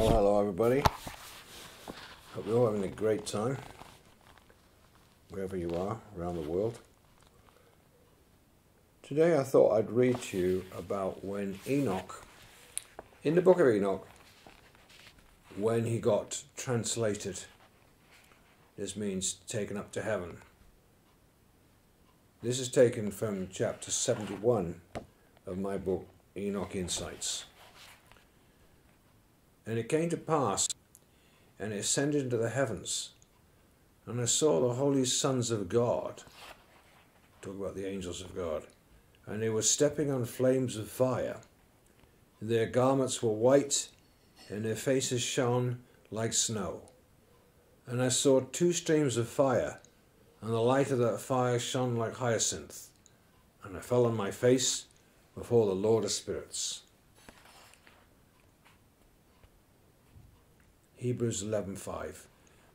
Well, hello everybody. Hope you're all having a great time, wherever you are, around the world. Today I thought I'd read to you about when Enoch, in the Book of Enoch, when he got translated. This means taken up to heaven. This is taken from chapter 71 of my book, Enoch Insights. And it came to pass, and it ascended into the heavens, and I saw the holy sons of God, talk about the angels of God, and they were stepping on flames of fire. Their garments were white, and their faces shone like snow. And I saw two streams of fire, and the light of that fire shone like hyacinth. And I fell on my face before the Lord of Spirits. Hebrews 11:5.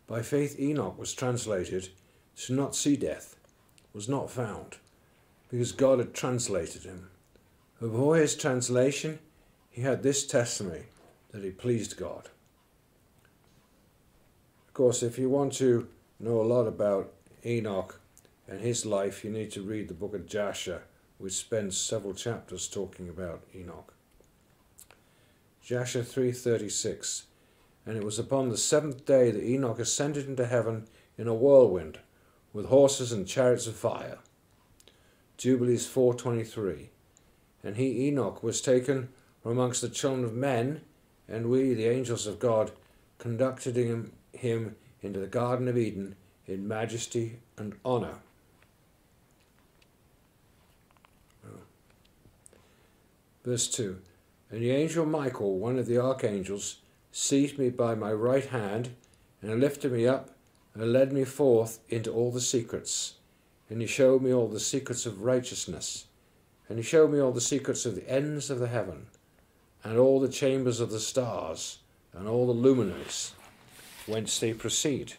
By faith Enoch was translated to not see death, was not found, because God had translated him. Before his translation, he had this testimony, that he pleased God. Of course, if you want to know a lot about Enoch and his life, you need to read the Book of Jasher, which spends several chapters talking about Enoch. Jasher 3:36. And it was upon the seventh day that Enoch ascended into heaven in a whirlwind, with horses and chariots of fire. Jubilees 4:23. And he, Enoch, was taken from amongst the children of men, and we, the angels of God, conducted him into the Garden of Eden in majesty and honour. Verse 2. And the angel Michael, one of the archangels, seized me by my right hand, and lifted me up, and led me forth into all the secrets. And he showed me all the secrets of righteousness, and he showed me all the secrets of the ends of the heaven, and all the chambers of the stars, and all the luminaries, whence they proceed,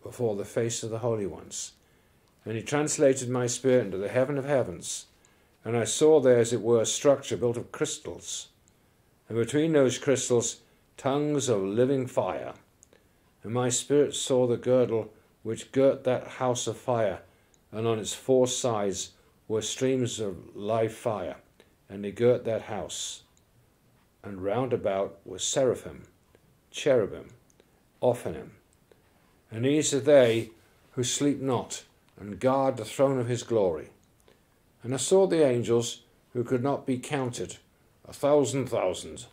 before the face of the holy ones. And he translated my spirit into the heaven of heavens, and I saw there, as it were, a structure built of crystals, and between those crystals tongues of living fire. And my spirit saw the girdle which girt that house of fire, and on its four sides were streams of live fire, and they girt that house. And round about were seraphim, cherubim, Ophanim. And these are they who sleep not, and guard the throne of his glory. And I saw the angels, who could not be counted, 1,000,000,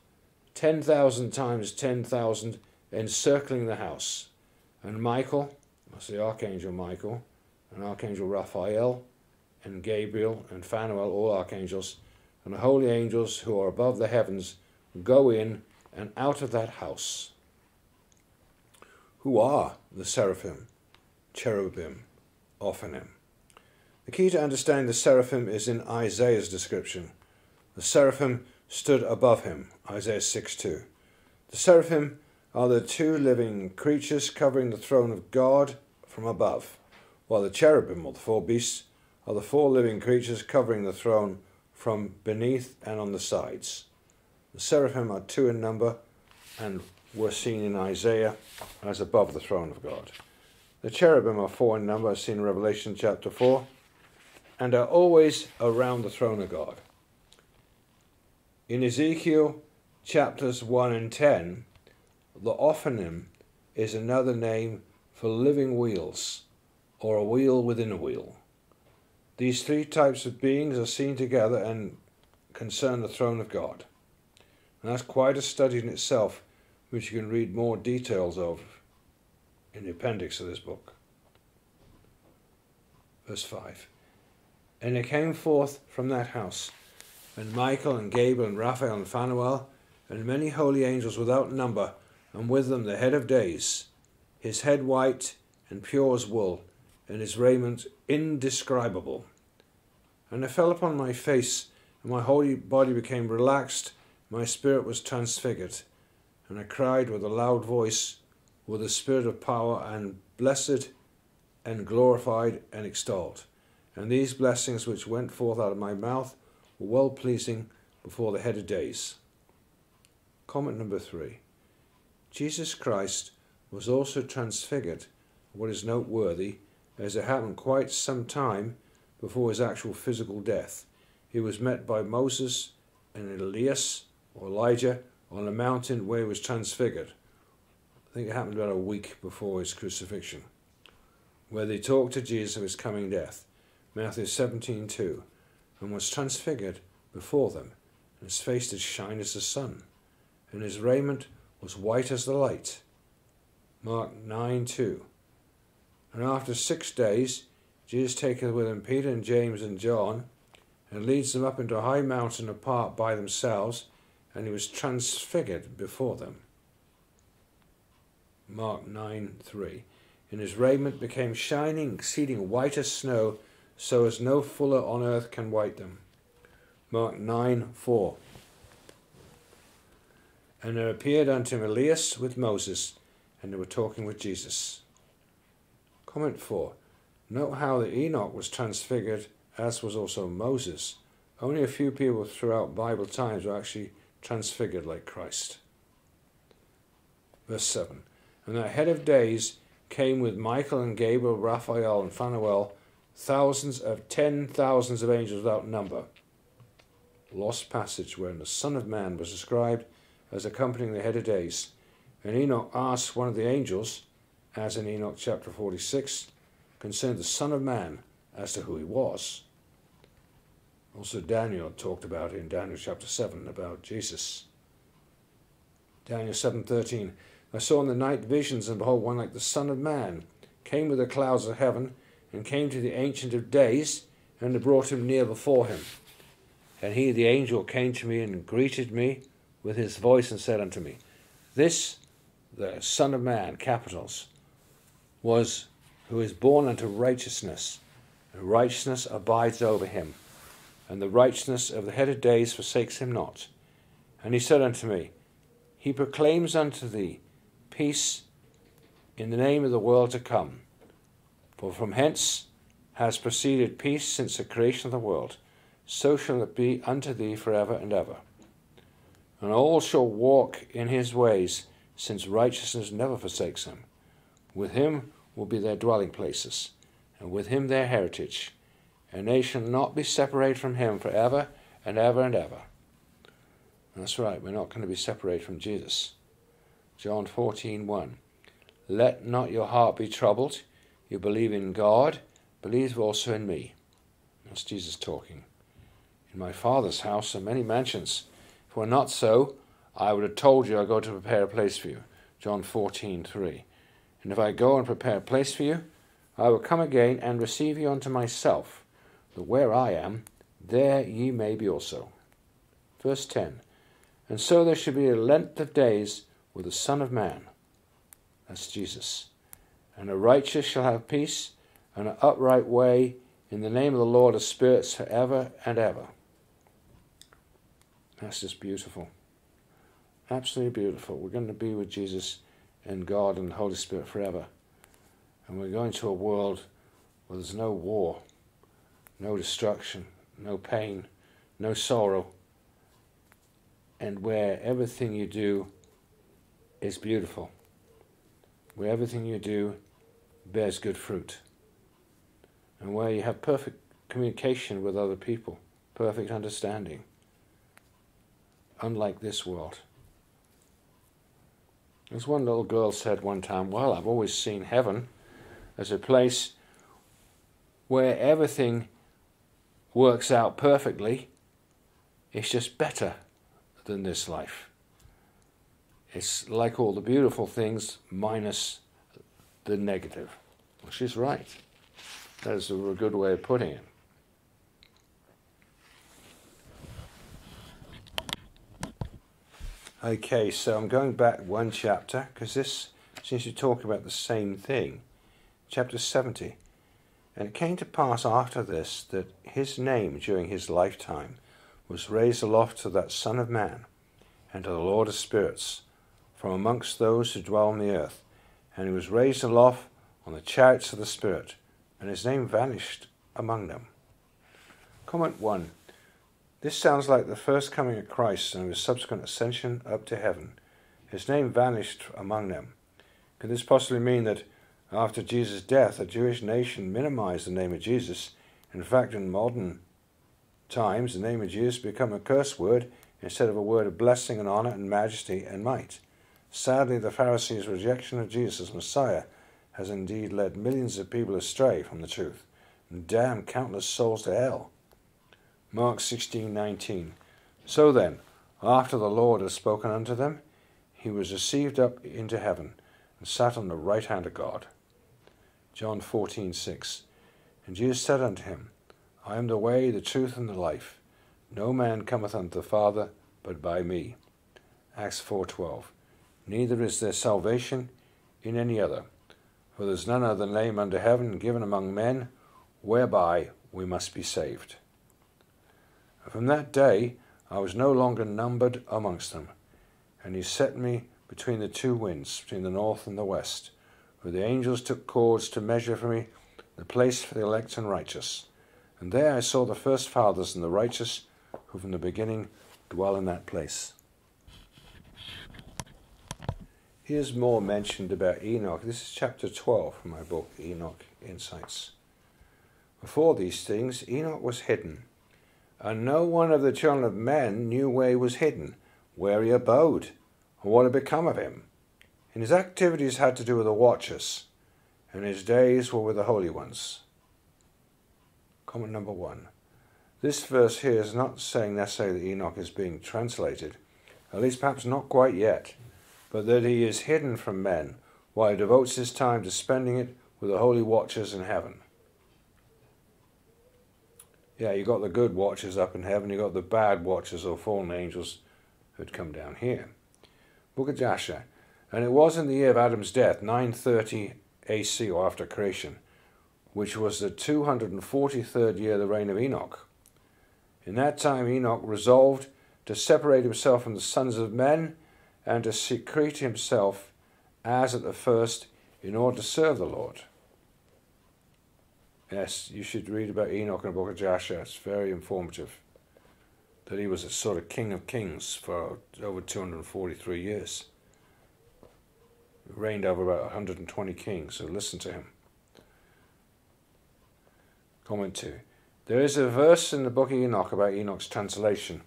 10,000 times 10,000, encircling the house. And Michael, that's the Archangel Michael, and Archangel Raphael, and Gabriel, and Phanuel, all archangels, and the holy angels who are above the heavens, go in and out of that house. Who are the seraphim, cherubim, Ophanim? The key to understand the seraphim is in Isaiah's description. The seraphim stood above him, Isaiah 6:2. The seraphim are the two living creatures covering the throne of God from above, while the cherubim, or the four beasts, are the four living creatures covering the throne from beneath and on the sides. The seraphim are two in number and were seen in Isaiah as above the throne of God. The cherubim are four in number, as seen in Revelation chapter 4, and are always around the throne of God. In Ezekiel chapters 1 and 10, the Ophanim is another name for living wheels, or a wheel within a wheel. These three types of beings are seen together and concern the throne of God. And that's quite a study in itself, which you can read more details of in the appendix of this book. Verse 5. And it came forth from that house, and Michael and Gabriel and Raphael and Phanuel, and many holy angels without number, and with them the head of days, his head white and pure as wool, and his raiment indescribable. And I fell upon my face, and my whole body became relaxed, my spirit was transfigured, and I cried with a loud voice, with a spirit of power, and blessed, and glorified, and extolled. And these blessings which went forth out of my mouth well pleasing before the head of days. Comment number 3. Jesus Christ was also transfigured, what is noteworthy, as it happened quite some time before his actual physical death. He was met by Moses and Elias, or Elijah, on a mountain where he was transfigured. I think it happened about a week before his crucifixion, where they talked to Jesus of his coming death. Matthew 17:2, and was transfigured before them, and his face did shine as the sun, and his raiment was white as the light. Mark 9:2, and after 6 days Jesus taketh with him Peter and James and John, and leads them up into a high mountain apart by themselves, and he was transfigured before them. Mark 9:3, and his raiment became shining, exceeding white as snow, so as no fuller on earth can white them. Mark 9:4, and there appeared unto him Elias with Moses, and they were talking with Jesus. Comment 4. Note how that Enoch was transfigured, as was also Moses. Only a few people throughout Bible times were actually transfigured like Christ. Verse 7. And that head of days came with Michael and Gabriel, Raphael and Phanuel, thousands of 10,000s of angels without number. Lost passage wherein the Son of Man was described as accompanying the head of days. And Enoch asks one of the angels, as in Enoch chapter 46, concerning the Son of Man as to who he was. Also Daniel talked about it in Daniel chapter 7 about Jesus. Daniel 7:13, I saw in the night visions, and behold, one like the Son of Man came with the clouds of heaven, and came to the Ancient of Days, and they brought him near before him. And he, the angel, came to me and greeted me with his voice, and said unto me, This, the Son of Man, capitals, was who is born unto righteousness, and righteousness abides over him, and the righteousness of the head of days forsakes him not. And he said unto me, He proclaims unto thee peace in the name of the world to come. For from hence has proceeded peace since the creation of the world. So shall it be unto thee forever and ever. And all shall walk in his ways, since righteousness never forsakes him. With him will be their dwelling places, and with him their heritage. And they shall not be separated from him forever and ever and ever. And that's right, we're not going to be separated from Jesus. John 14:1. Let not your heart be troubled. You believe in God, believe also in me. That's Jesus talking. In my Father's house are many mansions. If it were not so, I would have told you I go to prepare a place for you. John 14:3. And if I go and prepare a place for you, I will come again and receive you unto myself, that where I am, there ye may be also. Verse 10. And so there should be a length of days with the Son of Man. That's Jesus. And the righteous shall have peace, and an upright way, in the name of the Lord of spirits, forever and ever. That's just beautiful. Absolutely beautiful. We're going to be with Jesus and God and the Holy Spirit forever. And we're going to a world where there's no war, no destruction, no pain, no sorrow, and where everything you do is beautiful. Where everything you do bears good fruit. And where you have perfect communication with other people, perfect understanding. Unlike this world. As one little girl said one time, well, I've always seen heaven as a place where everything works out perfectly. It's just better than this life. It's like all the beautiful things minus the negative. Well, she's right. That is a good way of putting it. Okay, so I'm going back one chapter, because this seems to talk about the same thing. Chapter 70. And it came to pass after this, that his name during his lifetime was raised aloft to that Son of Man, and to the Lord of spirits, from amongst those who dwell on the earth. And he was raised aloft on the chariots of the Spirit, and his name vanished among them. Comment 1. This sounds like the first coming of Christ and his subsequent ascension up to heaven. His name vanished among them. Could this possibly mean that after Jesus' death, a Jewish nation minimized the name of Jesus? In fact, in modern times, the name of Jesus became a curse word instead of a word of blessing and honor and majesty and might. Sadly, the Pharisees' rejection of Jesus as Messiah has indeed led millions of people astray from the truth and damned countless souls to hell. Mark 16:19. So then, after the Lord had spoken unto them, he was received up into heaven and sat on the right hand of God. John 14:6. And Jesus said unto him, I am the way, the truth, and the life. No man cometh unto the Father but by me. Acts 4:12. Neither is there salvation in any other, for there is none other name under heaven given among men, whereby we must be saved. And from that day I was no longer numbered amongst them, and he set me between the two winds, between the north and the west, where the angels took cords to measure for me the place for the elect and righteous. And there I saw the first fathers and the righteous, who from the beginning dwell in that place. Here's more mentioned about Enoch. This is chapter 12 from my book, Enoch Insights. Before these things, Enoch was hidden, and no one of the children of men knew where he was hidden, where he abode, or what had become of him. And his activities had to do with the watchers, and his days were with the holy ones. Comment number 1. This verse here is not saying necessarily that Enoch is being translated, at least perhaps not quite yet, but that he is hidden from men while he devotes his time to spending it with the holy watchers in heaven. Yeah, you got the good watchers up in heaven, you got the bad watchers or fallen angels who'd come down here. Book of Jasher. And it was in the year of Adam's death, 930 AC or after creation, which was the 243rd year of the reign of Enoch. In that time Enoch resolved to separate himself from the sons of men and to secrete himself as at the first in order to serve the Lord. Yes, you should read about Enoch in the Book of Jasher. It's very informative that he was a sort of king of kings for over 243 years. He reigned over about 120 kings, so listen to him. Comment 2. There is a verse in the Book of Enoch about Enoch's translation.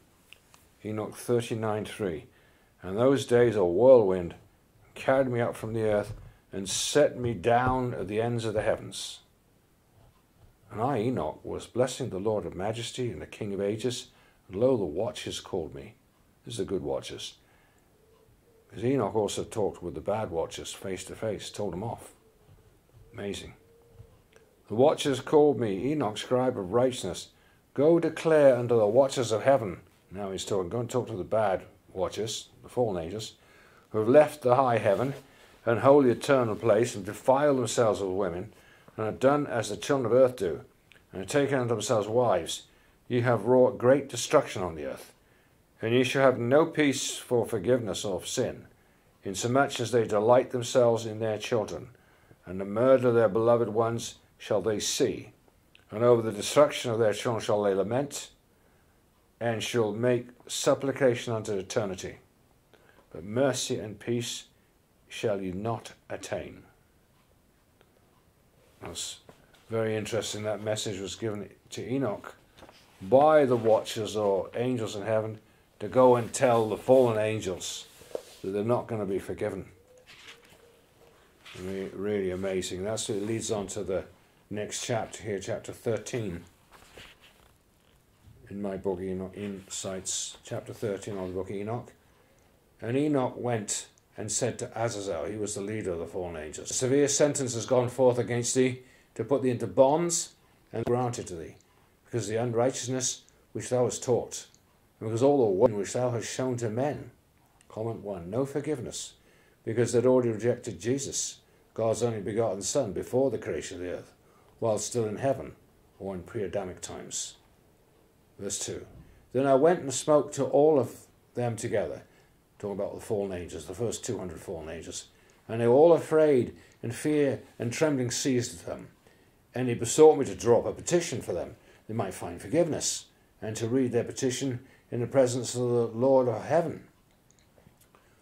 Enoch 39:3. And those days a whirlwind carried me up from the earth and set me down at the ends of the heavens. And I, Enoch, was blessing the Lord of majesty and the King of ages, and lo, the watchers called me. This is the good watchers. Because Enoch also talked with the bad watchers face to face, told them off. Amazing. The watchers called me, Enoch, scribe of righteousness. Go declare unto the watchers of heaven. Now he's talking, go and talk to the bad watchers, the fallen angels, who have left the high heaven and holy eternal place and defile themselves with women, and have done as the children of earth do, and have taken unto themselves wives. Ye have wrought great destruction on the earth, and ye shall have no peace for forgiveness of sin, insomuch as they delight themselves in their children, and the murder of their beloved ones shall they see, and over the destruction of their children shall they lament, and shall make supplication unto eternity. But mercy and peace shall ye not attain. That's very interesting. That message was given to Enoch by the watchers or angels in heaven to go and tell the fallen angels that they're not going to be forgiven. Really amazing. That's what leads on to the next chapter here, chapter 13. In my book Enoch Insights, chapter 13 of the Book Enoch. And Enoch went and said to Azazel, he was the leader of the fallen angels, a severe sentence has gone forth against thee, to put thee into bonds, and grant it to thee, because of the unrighteousness which thou hast taught, and because all the wine which thou hast shown to men. Comment 1. No forgiveness, because they'd already rejected Jesus, God's only begotten Son, before the creation of the earth, while still in heaven, or in pre-Adamic times. Verse 2. Then I went and spoke to all of them together, talking about the fallen angels, the first 200 fallen angels. And they were all afraid, and fear and trembling seized them. And he besought me to draw up a petition for them, they might find forgiveness. and to read their petition in the presence of the Lord of heaven.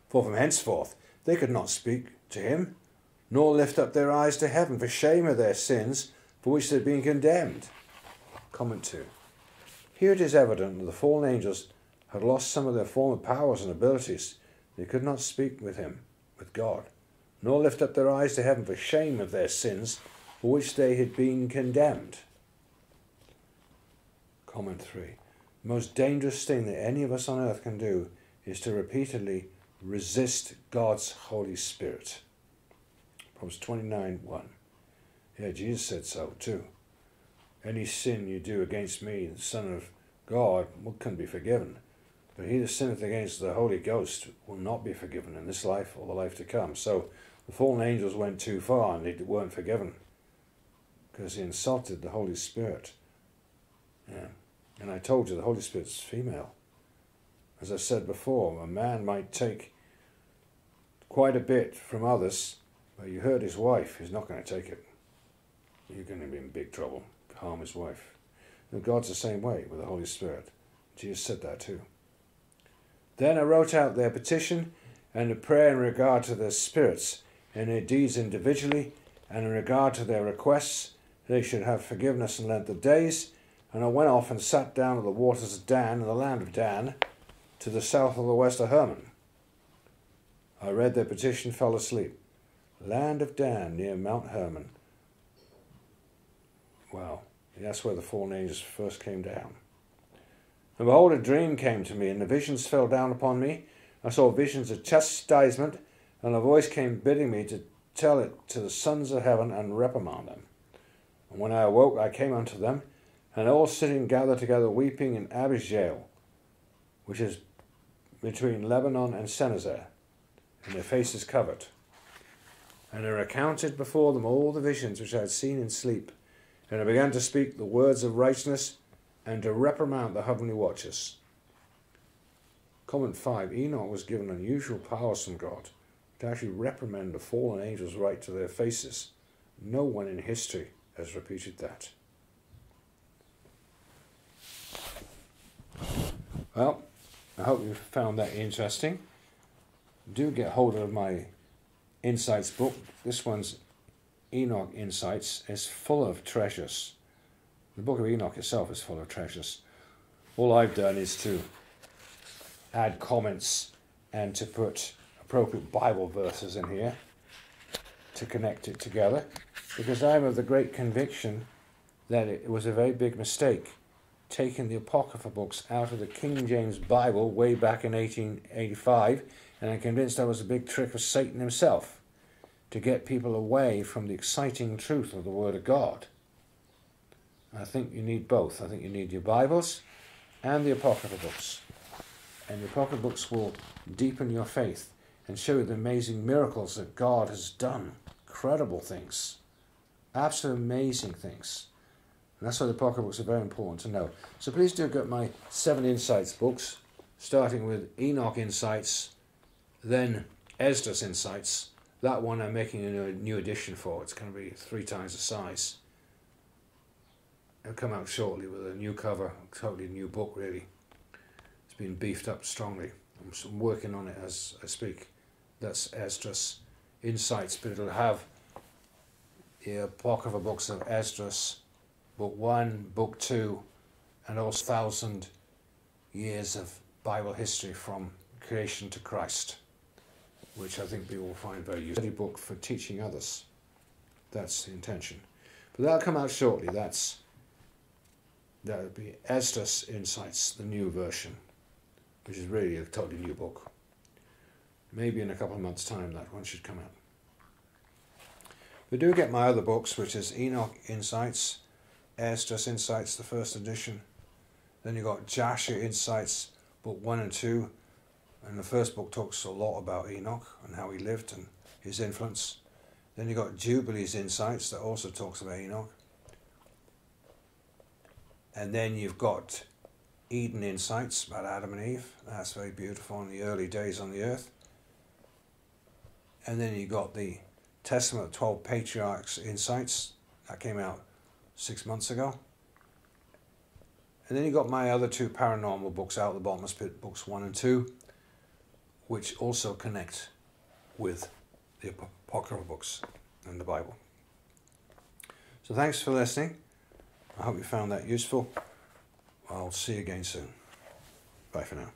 For from henceforth they could not speak to him, nor lift up their eyes to heaven for shame of their sins for which they had been condemned. Comment 2. Here it is evident that the fallen angels had lost some of their former powers and abilities. They could not speak with him, with God, nor lift up their eyes to heaven for shame of their sins for which they had been condemned. Comment 3. The most dangerous thing that any of us on earth can do is to repeatedly resist God's Holy Spirit. Proverbs 29:1. Yeah, Jesus said so too. Any sin you do against me, the Son of God, can be forgiven. But he that sinneth against the Holy Ghost will not be forgiven in this life or the life to come. So the fallen angels went too far and they weren't forgiven because they insulted the Holy Spirit. Yeah. And I told you the Holy Spirit's female. As I said before, a man might take quite a bit from others, but you hurt his wife, he's not going to take it. You're going to be in big trouble, harm his wife. And God's the same way with the Holy Spirit. Jesus said that too. Then I wrote out their petition and a prayer in regard to their spirits and their deeds individually, and in regard to their requests, they should have forgiveness and length of days. And I went off and sat down at the waters of Dan, in the land of Dan, to the south of the west of Hermon. I read their petition, fell asleep. Land of Dan, near Mount Hermon. Wow, that's where the fallen angels first came down. And behold, a dream came to me, and the visions fell down upon me. I saw visions of chastisement, and a voice came bidding me to tell it to the sons of heaven and reprimand them. And when I awoke, I came unto them, and all sitting gathered together, weeping in Abijah, which is between Lebanon and Senezar, and their faces covered. And I recounted before them all the visions which I had seen in sleep, and I began to speak the words of righteousness, and to reprimand the heavenly watchers. Comment 5. Enoch was given unusual powers from God to actually reprimand the fallen angels right to their faces. No one in history has repeated that. Well, I hope you found that interesting. Do get hold of my Insights book. This one's Enoch Insights. It's full of treasures. The Book of Enoch itself is full of treasures. All I've done is to add comments and to put appropriate Bible verses in here to connect it together, because I'm of the great conviction that it was a very big mistake taking the Apocrypha books out of the King James Bible way back in 1885, and I'm convinced that was a big trick of Satan himself to get people away from the exciting truth of the Word of God. I think you need both. I think you need your Bibles and the Apocrypha books. And the Apocrypha books will deepen your faith and show you the amazing miracles that God has done. Incredible things. Absolutely amazing things. And that's why the Apocrypha books are very important to know. So please do get my 7 Insights books, starting with Enoch Insights, then Esdras Insights. That one I'm making a new edition for. It's going to be 3 times the size. It'll come out shortly with a new cover, totally new book really. It's been beefed up strongly. I'm working on it as I speak. That's Esdras Insights, but it'll have the Apocrypha books of Esdras, Book 1, Book 2, and also 1,000 years of Bible history from creation to Christ, which I think people will find very useful. Study book for teaching others. That's the intention. But that'll come out shortly. That'll be Esdras Insights, the new version, which is really a totally new book. Maybe in a couple of months' time that one should come out. But do get my other books, which is Enoch Insights, Esdras Insights, the first edition. Then you've got Jasher Insights, Book 1 and 2. And the first book talks a lot about Enoch and how he lived and his influence. Then you've got Jubilees Insights, that also talks about Enoch. And then you've got Eden Insights, about Adam and Eve. That's very beautiful in the early days on the earth. And then you've got the Testament of 12 Patriarchs Insights. That came out 6 months ago. And then you got my other two paranormal books, Out of the Bottomless Pit, books 1 and 2, which also connect with the apocryphal books and the Bible. So thanks for listening. I hope you found that useful. I'll see you again soon. Bye for now.